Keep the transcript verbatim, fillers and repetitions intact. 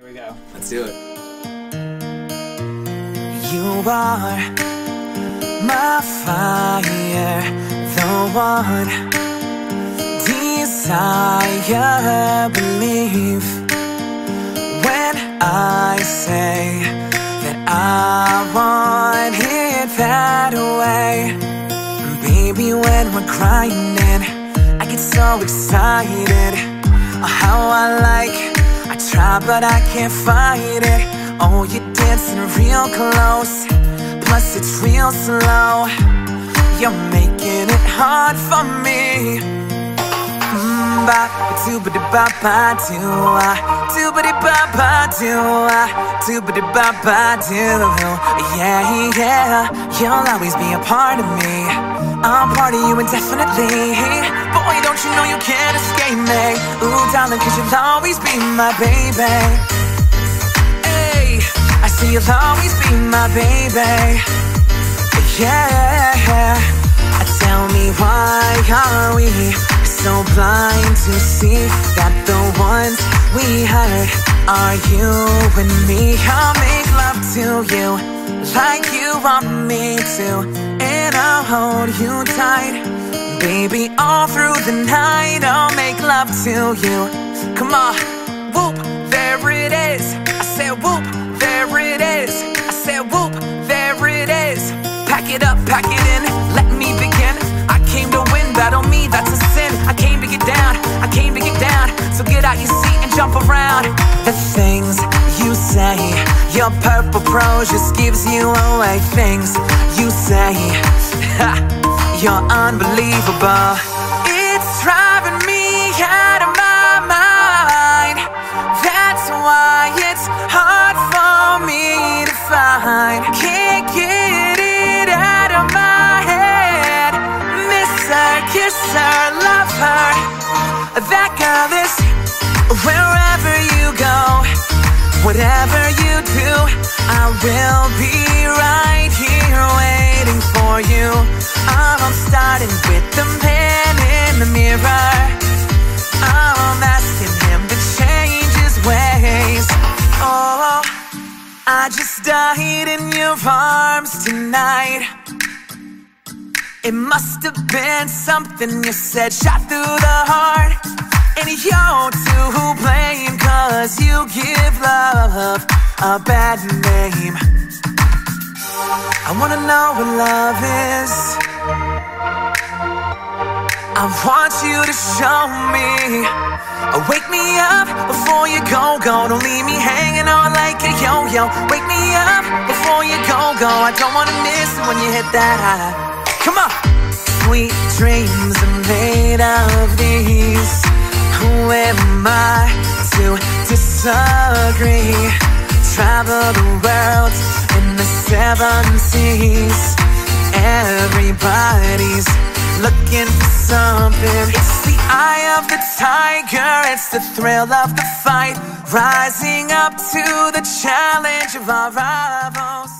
Here we go. Let's do it. You are my fire, the one desire, believe. When I say that I want it that way, baby, when we're grinding, I get so excited. How I like. I try but I can't fight it. Oh, you're dancing real close, plus it's real slow. You're making it hard for me. Mmm-bop, doobity-bop-ba-doo-ah, doobity-bop-ba-doo-ah, doobity-bop-ba-doo. Yeah, yeah, you'll always be a part of me. I'm part of you indefinitely. Boy, don't you know you can't escape me. Ooh, darling, 'cause you'll always be my baby. Hey, I say you'll always be my baby. Yeah, tell me why are we so blind to see that the ones we hurt are you and me? I'll make love to you like you want me to, and I'll hold you tight, baby, all through the night. I'll make love to you. Come on, whoop, there it is. I said whoop, there it is. I said whoop, there it is. Pack it up, pack it in, let me begin. I came to win, battle me, that's a sin. I came to get down, I came to get down. So get out your seat and jump around. The things you say, your purple prose just gives you away. Things you say, ha, you're unbelievable. It's driving me out of my mind. That's why it's hard for me to find. Can't get it out of my head. Miss her, kiss her, love her. That girl is wherever you go. Whatever you do, I will be right here waiting for you. I'm starting with the man in the mirror. I'm asking him to change his ways. Oh, I just died in your arms tonight. It must have been something you said, shot through the heart. And you're to blame, 'cause you give love a bad name. I wanna know what love is. I want you to show me. Wake me up before you go, go. Don't leave me hanging on like a yo-yo. Wake me up before you go, go. I don't wanna miss when you hit that high. Come on! Sweet dreams are made of these. Who am I to disagree? Travel the world in the seven seas. Everybody's looking for something. It's the eye of the tiger, it's the thrill of the fight, rising up to the challenge of our rivals.